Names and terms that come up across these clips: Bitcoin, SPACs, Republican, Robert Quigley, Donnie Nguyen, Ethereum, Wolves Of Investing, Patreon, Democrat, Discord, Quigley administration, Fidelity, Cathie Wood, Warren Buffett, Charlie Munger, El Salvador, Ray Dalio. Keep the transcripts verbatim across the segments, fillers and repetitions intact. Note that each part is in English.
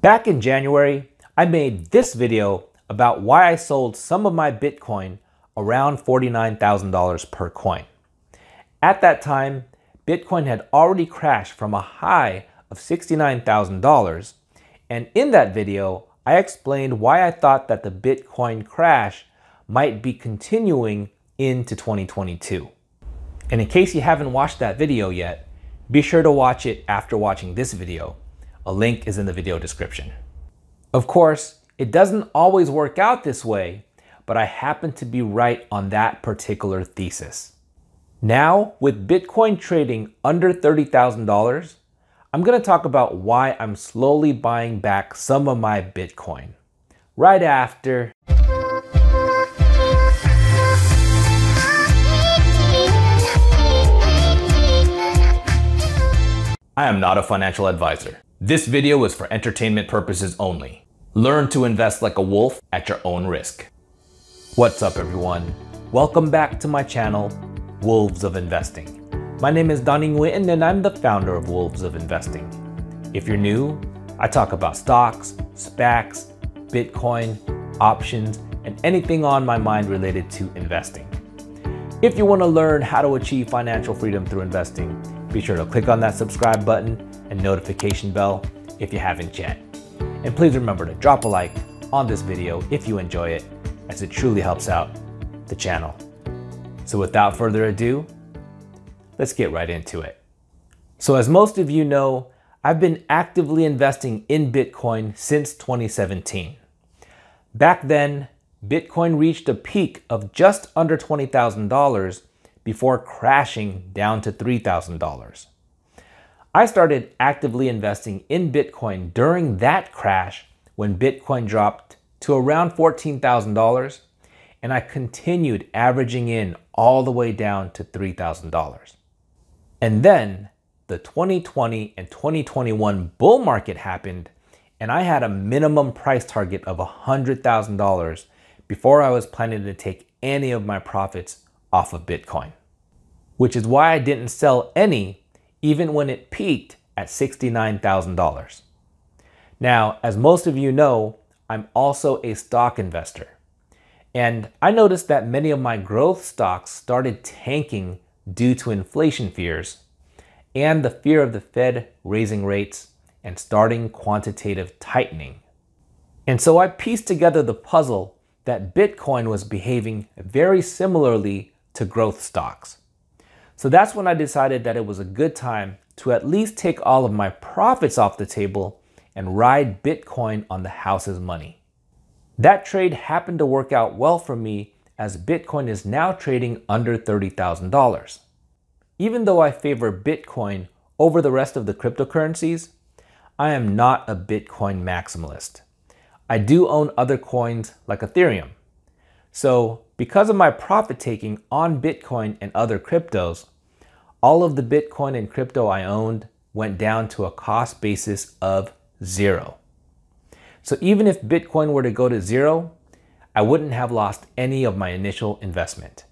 Back in January, I made this video about why I sold some of my Bitcoin around forty-nine thousand dollars per coin. At that time, Bitcoin had already crashed from a high of sixty-nine thousand dollars, and in that video, I explained why I thought that the Bitcoin crash might be continuing into twenty twenty-two. And in case you haven't watched that video yet, be sure to watch it after watching this video. A link is in the video description. Of course, it doesn't always work out this way, but I happen to be right on that particular thesis. Now, with Bitcoin trading under thirty thousand dollars, I'm gonna talk about why I'm slowly buying back some of my Bitcoin. Right after. I am not a financial advisor. This video is for entertainment purposes only. Learn to invest like a wolf at your own risk. What's up, everyone? Welcome back to my channel, Wolves of Investing. My name is Donnie Nguyen and I'm the founder of Wolves of Investing. If you're new, I talk about stocks, SPACs, Bitcoin, options, and anything on my mind related to investing. If you want to learn how to achieve financial freedom through investing, be sure to click on that subscribe button and notification bell if you haven't yet. And please remember to drop a like on this video if you enjoy it, as it truly helps out the channel. So without further ado, let's get right into it. So as most of you know, I've been actively investing in Bitcoin since twenty seventeen. Back then, Bitcoin reached a peak of just under twenty thousand dollars before crashing down to three thousand dollars. I started actively investing in Bitcoin during that crash when Bitcoin dropped to around fourteen thousand dollars, and I continued averaging in all the way down to three thousand dollars. And then the twenty twenty and twenty twenty-one bull market happened, and I had a minimum price target of one hundred thousand dollars before I was planning to take any of my profits off of Bitcoin, which is why I didn't sell any even when it peaked at sixty-nine thousand dollars. Now, as most of you know, I'm also a stock investor. And I noticed that many of my growth stocks started tanking due to inflation fears and the fear of the Fed raising rates and starting quantitative tightening. And so I pieced together the puzzle that Bitcoin was behaving very similarly to growth stocks. So that's when I decided that it was a good time to at least take all of my profits off the table and ride Bitcoin on the house's money. That trade happened to work out well for me, as Bitcoin is now trading under thirty thousand dollars. Even though I favor Bitcoin over the rest of the cryptocurrencies, I am not a Bitcoin maximalist. I do own other coins like Ethereum. So because of my profit taking on Bitcoin and other cryptos, all of the Bitcoin and crypto I owned went down to a cost basis of zero. So even if Bitcoin were to go to zero, I wouldn't have lost any of my initial investment.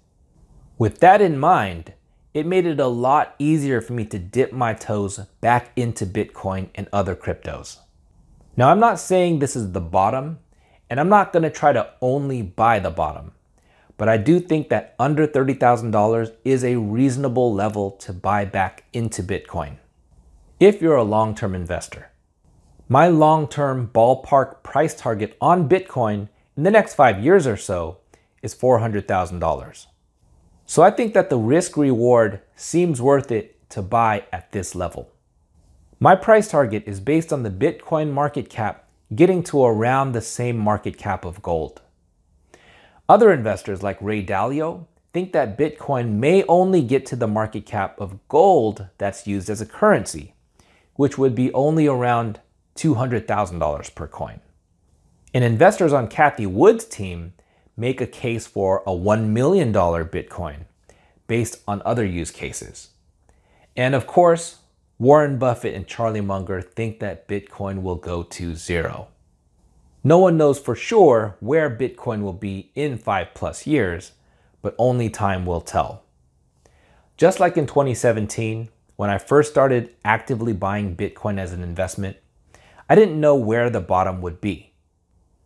With that in mind, it made it a lot easier for me to dip my toes back into Bitcoin and other cryptos. Now, I'm not saying this is the bottom, and I'm not gonna try to only buy the bottom, but I do think that under thirty thousand dollars is a reasonable level to buy back into Bitcoin, if you're a long-term investor. My long-term ballpark price target on Bitcoin in the next five years or so is four hundred thousand dollars. So I think that the risk reward seems worth it to buy at this level. My price target is based on the Bitcoin market cap getting to around the same market cap of gold. Other investors like Ray Dalio think that Bitcoin may only get to the market cap of gold that's used as a currency, which would be only around two hundred thousand dollars per coin. And investors on Cathie Wood's team make a case for a one million dollar Bitcoin based on other use cases. And of course, Warren Buffett and Charlie Munger think that Bitcoin will go to zero. No one knows for sure where Bitcoin will be in five plus years, but only time will tell. Just like in twenty seventeen, when I first started actively buying Bitcoin as an investment, I didn't know where the bottom would be.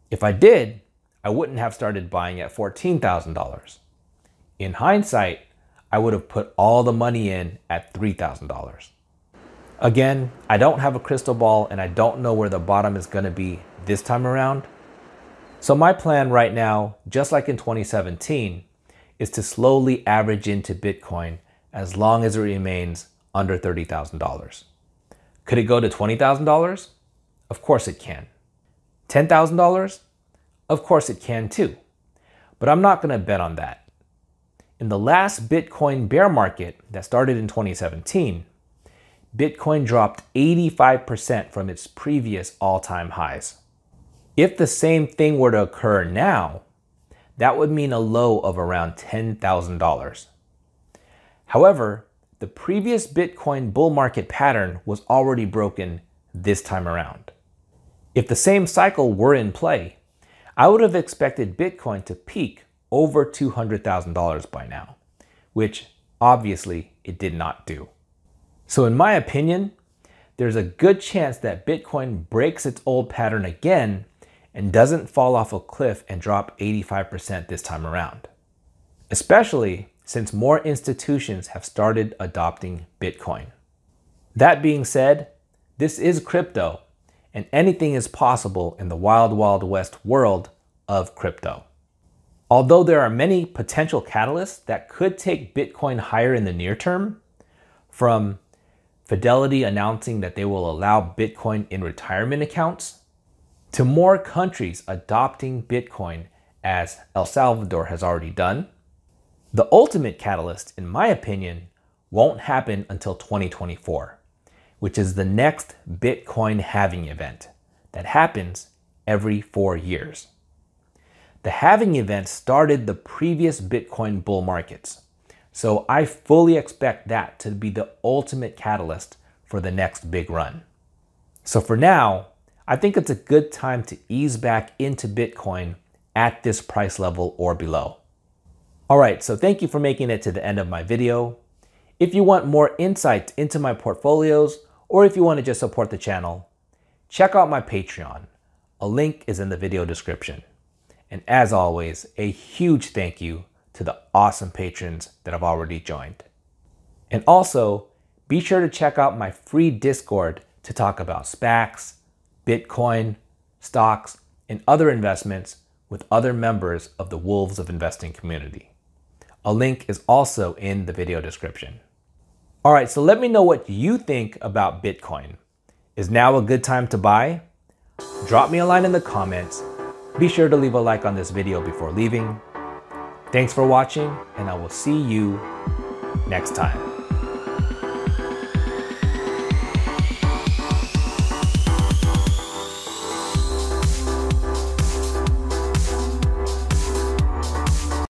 If I did, I wouldn't have started buying at fourteen thousand dollars. In hindsight, I would have put all the money in at three thousand dollars. Again, I don't have a crystal ball and I don't know where the bottom is going to be this time around. So my plan right now, just like in twenty seventeen, is to slowly average into Bitcoin as long as it remains under thirty thousand dollars. Could it go to twenty thousand dollars? Of course it can. ten thousand dollars? Of course it can too. But I'm not going to bet on that. In the last Bitcoin bear market that started in twenty seventeen, Bitcoin dropped eighty-five percent from its previous all-time highs. If the same thing were to occur now, that would mean a low of around ten thousand dollars. However, the previous Bitcoin bull market pattern was already broken this time around. If the same cycle were in play, I would have expected Bitcoin to peak over two hundred thousand dollars by now, which obviously it did not do. So in my opinion, there's a good chance that Bitcoin breaks its old pattern again and doesn't fall off a cliff and drop eighty-five percent this time around, especially since more institutions have started adopting Bitcoin. That being said, this is crypto and anything is possible in the wild, wild west world of crypto. Although there are many potential catalysts that could take Bitcoin higher in the near term, from Fidelity announcing that they will allow Bitcoin in retirement accounts, to more countries adopting Bitcoin as El Salvador has already done, the ultimate catalyst, in my opinion, won't happen until twenty twenty-four, which is the next Bitcoin halving event that happens every four years. The halving event started the previous Bitcoin bull markets, so I fully expect that to be the ultimate catalyst for the next big run. So for now, I think it's a good time to ease back into Bitcoin at this price level or below. All right, so thank you for making it to the end of my video. If you want more insights into my portfolios, or if you want to just support the channel, check out my Patreon. A link is in the video description. And as always, a huge thank you to the awesome patrons that have already joined. And also, be sure to check out my free Discord to talk about SPACs, Bitcoin, stocks, and other investments with other members of the Wolves of Investing community. A link is also in the video description. All right, so let me know what you think about Bitcoin. Is now a good time to buy? Drop me a line in the comments. Be sure to leave a like on this video before leaving. Thanks for watching, and I will see you next time.